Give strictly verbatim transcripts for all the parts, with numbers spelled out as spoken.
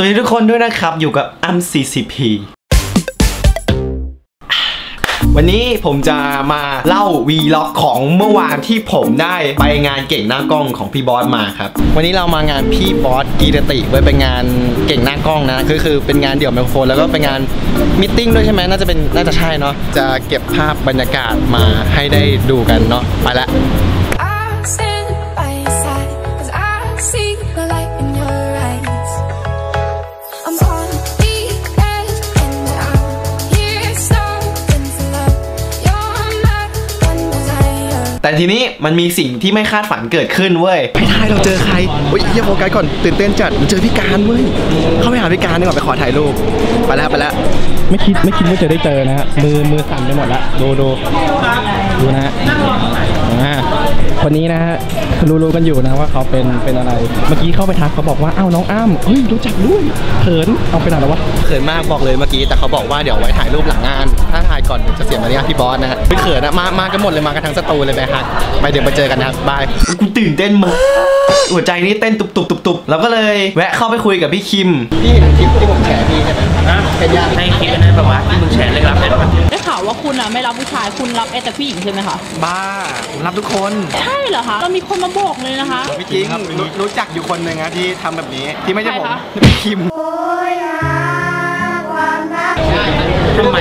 สวัสดีทุกคนด้วยนะครับอยู่กับอ้ำ ซี ซี พี วันนี้ผมจะมาเล่าวีล็อกของเมื่อวานที่ผมได้ไปงานเก่งหน้ากล้องของพี่บอสมาครับวันนี้เรามางานพี่บอสกีรติไว้เป็นงานเก่งหน้ากล้องนะคือคือเป็นงานเดี่ยวไมโครโฟนแล้วก็เป็นงานมิทติ้งด้วยใช่ไหมน่าจะเป็นน่าจะใช่เนาะจะเก็บภาพบรรยากาศมาให้ได้ดูกันเนาะไปละแต่ทีนี้มันมีสิ่งที่ไม่คาดฝันเกิดขึ้นเว้ยไปถ่ายเราเจอใครเฮ้ยอย่าโฟกัสก่อนตื่นเต้นจัดเจอพี่การเว้ยเข้าไปหาพี่การดีกว่าไปขอถ่ายรูปไปแล้วไปแล้วไม่คิดไม่คิดว่าจะได้เจอนะฮะมือมือสั่นไปหมดละดูดูดูนะฮะคนนี้นะฮะรู้รู้กันอยู่นะว่าเขาเป็นเป็นอะไรเมื่อกี้เข้าไปทักเขาบอกว่าอ้าวน้องอ้ำเฮ้ยรู้จักด้วยเขินเอาไปไหนแล้ววะเขินมากบอกเลยเมื่อกี้แต่เขาบอกว่าเดี๋ยวไว้ถ่ายรูปหลังงานถ้าถ่ายก่อนจะเสียมารยาทพี่บอสนะฮะเป็นเขินนะมามากันหมดเลยมากันทั้งสตูเลยไปฮักไปเดี๋ยวมาเจอกันนะบายกูตื่นเต้นมากหัวใจนี่เต้นตุบตุบตุบตุบเราก็เลยแวะเข้าไปคุยกับพี่คิมพี่เห็นคลิปที่ผมแชร์พี่ใช่ไหมฮะเป็นยาให้คลิปนั้นแบบว่าที่มึงแชร์เลยรับเลยได้ข่าวว่าคุณอะไม่รับผู้ชายคุณรับแต่ผู้หญิงใช่ไหมคะบ้ารับทุกคนใช่เหรอคะเรามีคนมาบอกเลยนะคะไม่จริงรู้จักอยู่คนหนึ่งนะที่ทำแบบนี้ที่ไม่ใช่ผมพี่คิมทำไม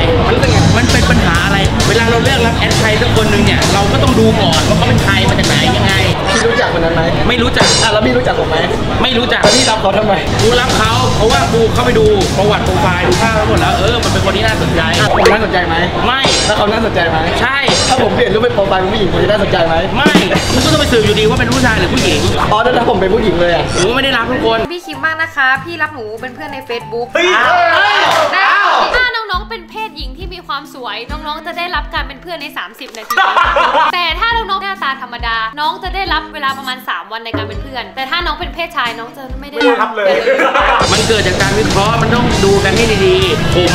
มันเป็นปัญหาอะไรเวลาเราเลือกรับแอดใครสักคนหนึ่งเนี่ยเราก็ต้องดูก่อนว่าเขาเป็นใครมาจากไหนยังไงพี่รู้จักคนนั้นไหมไม่รู้จักแล้วพี่รู้จักผมไหมไม่รู้จักพี่รับเขาทำไมกูรับเขาเพราะว่ากูเข้าไปดูประวัติโปรไฟล์ดูภาพทั้งหมดแล้วเออมันเป็นคนที่น่าสนใจผมน่าสนใจไหมไม่ถ้าเขาน่าสนใจไหมใช่ถ้าผมเปลี่ยนรูปเป็นโปรไฟล์เป็นผู้หญิงคนจะน่าสนใจไหมไม่กูก็ต้องไปสืบอยู่ดีว่าเป็นผู้ชายหรือผู้หญิงอ๋อถ้าผมเป็นผู้หญิงเลยอ่ะกูไม่ได้รับทุกคนพี่คิมมากนะคะพี่รับหนูเป็นเพื่อนในเฟซบุ๊กถ้าน้องๆเป็นเพศหญิงที่มีความสวยน้องๆจะได้รับการเป็นเพื่อนในสามสิบนาทีแต่ถ้าน้องๆหน้าตาธรรมดาน้องจะได้รับเวลาประมาณสามวันในการเป็นเพื่อนแต่ถ้าน้องเป็นเพศชายน้องจะไม่ได้รับเลยมันเกิดจากการวิเคราะห์มันต้องดูกันให้ดีๆผม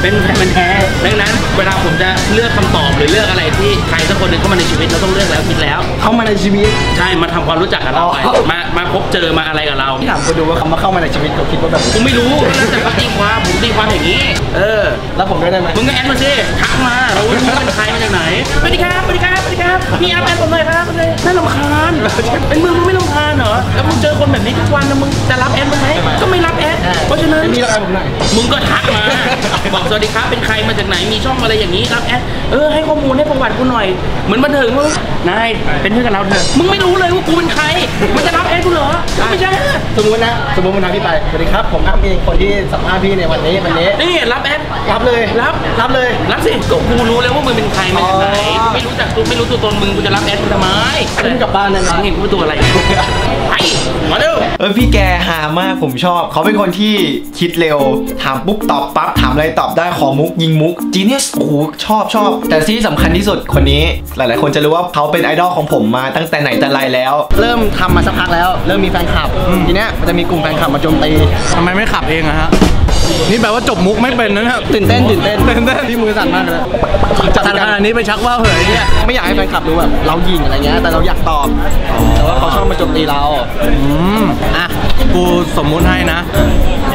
เป็นมันแท้ดังนั้นเวลาผมจะเลือกคำตอบหรือเลือกอะไรที่ใครสักคนหนึ่งเข้ามาในชีวิตเราต้องเลือกแล้วคิดแล้วเข้ามาในชีวิตใช่มาทำความรู้จักกับเรามามาพบเจอมาอะไรกับเราที่ถามคนดูว่าเขามาเข้ามาในชีวิตเขาคิดว่าแบบผมไม่รู้แล้วแต่ตีความผมตีความอย่างนี้เออแล้วผมได้ไหมมึงก็แอดมาสิทักมาแล้วมึงเป็นใครมาจากไหนสวัสดีครับสวัสดีครับสวัสดีครับพี่อัพแอดผมเลยครับเลยน่ารำคาญเป็นมึงมึงไม่รำคาญเหรอแล้วมึงเจอคนแบบนี้ทุกวันแล้วมึงจะรับแอดไหมก็ไม่รับแอดเพราะฉะนั้นมีอะไรผมไหนมึงก็ทักมาบอกสวัสดีครับเป็นใครมาจากไหนมีช่องอะไรอย่างนี้รับแอดเออให้ข้อมูลให้ประวัติกูหน่อยเหมือนบันเทิงมึงนายเป็นเพื่อนกับเราเถอะมึงไม่รู้เลยว่ากูเป็นใครมันจะรับแอดกูเหรอไม่ใช่สมมตินะสมมตินะพี่ไปสวัสดีครับผมอัพเองคนที่สัมภาษณ์พี่ในวันนี้วันนี้นี่รับแอดรับเลยรับรับเลยรับสิกูรู้แล้วว่ามึงเป็นใครมาจากไหนไม่รู้จักไม่รู้ตัวตนมึงกูจะรับแอดมึงทำไมขึ้นกลับบ้านนะเห็นกูตัวอะไรไปมาดูเออพี่แกหามากผมชอบเขาเป็นคนที่คิดเร็วถามปุ๊บตอบปั๊บถามอะไรตอบได้ขอมุกยิงมุกจีเนียสโอ้โหชอบชอบแต่ที่สำคัญที่สุดคนนี้หลายๆคนจะรู้ว่าเขาเป็นไอดอลของผมมาตั้งแต่ไหนแต่ไรแล้วเริ่มทำมาสักพักแล้วเริ่มมีแฟนคลับทีเนี้ยมันจะมีกลุ่มแฟนคลับมาโจมตีทำไมไม่ขับเองอะฮะนี่แปลว่าจบมุกไม่เป็นนะเนี่ยตื่นเต้นตื่นเต้นตื่นเต้นที่มือสั่นมากเลยจัดการอันนี้ไปชักว่าเหยเนี่ยไม่อยากให้แฟนคลับดูแบบเรายิงอะไรเงี้ยแต่เราอยากตอบแต่ว่าเขาชอบมาโจมตีเราอืมอ่ะกูสมมุติให้นะ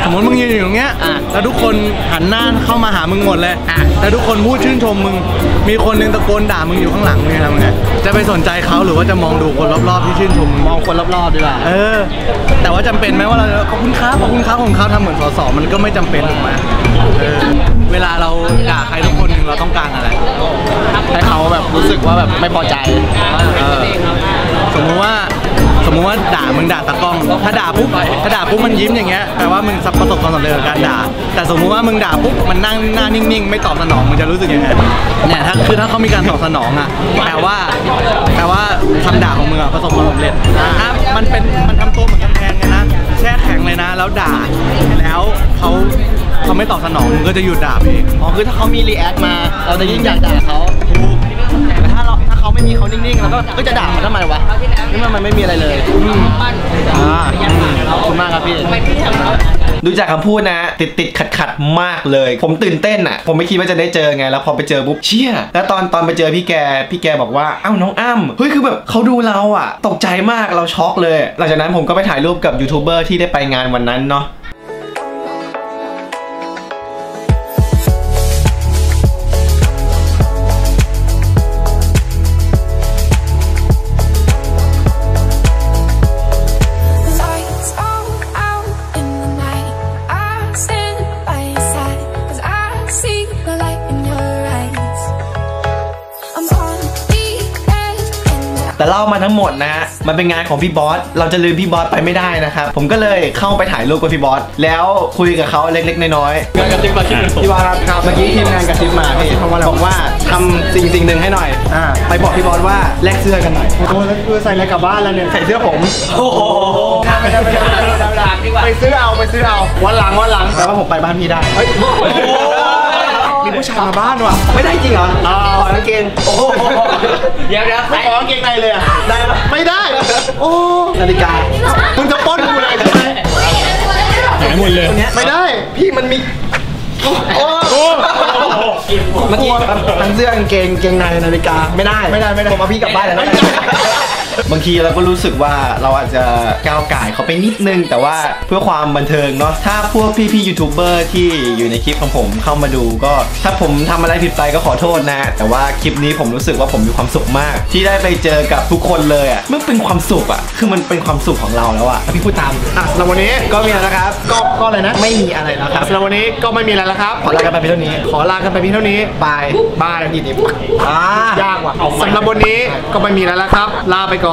สมมติมึงยืนอยู่อย่างเงี้ยแล้วทุกคนหันหน้าเข้ามาหามึงหมดเลยแต่ทุกคนพูดชื่นชมมึงมีคนนึงตะโกนด่ามึงอยู่ข้างหลังมึงทำไงจะไปสนใจเขาหรือว่าจะมองดูคนรอบๆที่ชื่นชมมองคนรอบๆดีกว่าเออแต่ว่าจำเป็นไหมว่าเราขอบคุณครับขอบคุณครับของเขาทำเหมือนสสมันก็ไม่จำเป็นถูกไหมเวลาเราด่าใครทุกคนหนึ่งเราต้องการอะไรให้เขาแบบรู้สึกว่าแบบไม่พอใจสมมติว่าสมมติว่าด่ามึงด่าตากล้องถ้าด่าปุ๊บถ้าด่าปุ๊บมันยิ้มอย่างเงี้ยแปลว่ามึงประสบความสำเร็จในการด่าแต่สมมุติว่ามึงด่าปุ๊บมันนั่งหน้านิ่งๆไม่ตอบสนองมึงจะรู้สึกยังไงเนี่ยถ้าคือถ้าเขามีการตอบสนองอ่ะแปลว่าแปลว่าคำด่าของมึงประสบความสำเร็จถ้ามันเป็นมันทำตัวเหมือนกำแพงไงนะแช่แข็งเลยนะแล้วด่าแล้วเขาเขาไม่ตอบสนองมึงก็จะหยุดด่าเองอ๋อคือถ้าเขามีรีแอคมาเราจะยิ่งอยากด่าเขาไม่มีเขานิ่งๆแล้วก็จะด่าเขาทำไมวะนี่มันไม่มีอะไรเลยขอบคุณมากครับพี่ดูจากคำพูดนะติดติดขัดขัดมากเลยผมตื่นเต้นอ่ะผมไม่คิดว่าจะได้เจอไงแล้วพอไปเจอปุ๊บเชี่ยแล้วตอนตอนไปเจอพี่แกพี่แกบอกว่าอ้าวน้องอ้ำเฮ้ยคือแบบเขาดูเราอ่ะตกใจมากเราช็อกเลยหลังจากนั้นผมก็ไปถ่ายรูปกับยูทูบเบอร์ที่ได้ไปงานวันนั้นเนาะ มาทั้งหมดนะฮะมันเป็นงานของพี่บอสเราจะลืมพี่บอสไปไม่ได้นะครับผมก็เลยเข้าไปถ่ายรูปกับพี่บอสแล้วคุยกับเขาเล็กๆน้อยๆงานกระติบมาที่พี่บอสครับเมื่อกี้ทีมงานกระติบมาพี่เพราะว่าบอกว่าทำสิ่งสิ่งหนึ่งให้หน่อยอ่าไปบอกพี่บอสว่าแลกเสื้อกันหน่อยโอ้โหแล้วคือใส่อะไรกลับบ้านแล้วเนี่ยใส่เสื้อผมโอ้โหไม่ได้ไม่ได้ไม่ได้ไปซื้อเอาไปซื้อเอาวันหลังวันหลังแต่ว่าผมไปบ้านพี่ได้มีผู้ชายมาบ้านว่ะไม่ได้จริงเหรออ๋อกางเกงโอ้โหเดี๋ยวนะไม่ขอกางเกงในเลยอ่ะได้ไหมไม่ได้โอ้นาฬิกามึงจะป้อนกูเลยทำไมหายหมดเลยไม่ได้พี่มันมีโอ้โหเมื่อกี้ทั้งเสื้อกางเกงเกงในนาฬิกาไม่ได้ไม่ได้ไม่ได้ผมเอาพี่กลับบ้านแล้วบางทีเราก็รู้สึกว่าเราอาจจะก้าวก่ายเขาไปนิดนึงแต่ว่าเพื่อความบันเทิงเนาะถ้าพวกพี่ๆยูทูบเบอร์ที่อยู่ในคลิปของผมเข้ามาดูก็ถ้าผมทำอะไรผิดไปก็ขอโทษนะแต่ว่าคลิปนี้ผมรู้สึกว่าผมมีความสุขมากที่ได้ไปเจอกับทุกคนเลยอ่ะมันเป็นความสุขอ่ะคือมันเป็นความสุขของเราแล้วอ่ะพี่พูดตามอ่ะสำหรับวันนี้ก็มีแล้วนะครับก็ก็อะไรนะไม่มีอะไรแล้วครับสำหรับวันนี้ก็ไม่มีอะไรแล้วครับขอลากันไปเพียงเท่านี้ขอลากันไปเพียงเท่านี้บายบายแล้วดีดีอ่ายากว่ะสำหรับวันนี้ก็ไม่มีอะไรแล้วครับลาไปก่อน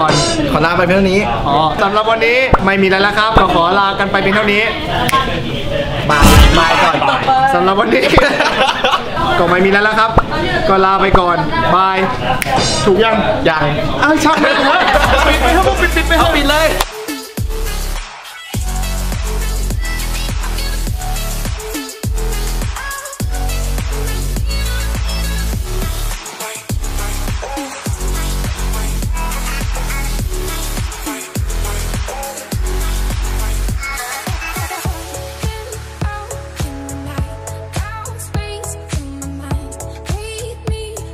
ขอลาไปเพียงเท่านี้อ๋อสำหรับวันนี้ไม่มีแล้วละครับก็ขอลากันไปเพียงเท่านี้บายบายก่อนสำหรับวันนี้ก็ไม่มีแล้วละครับก็ลาไปก่อนบายถูกยังยังอ้าวช่างมันปิดไปเถอะปิดไปเถอะปิดเลย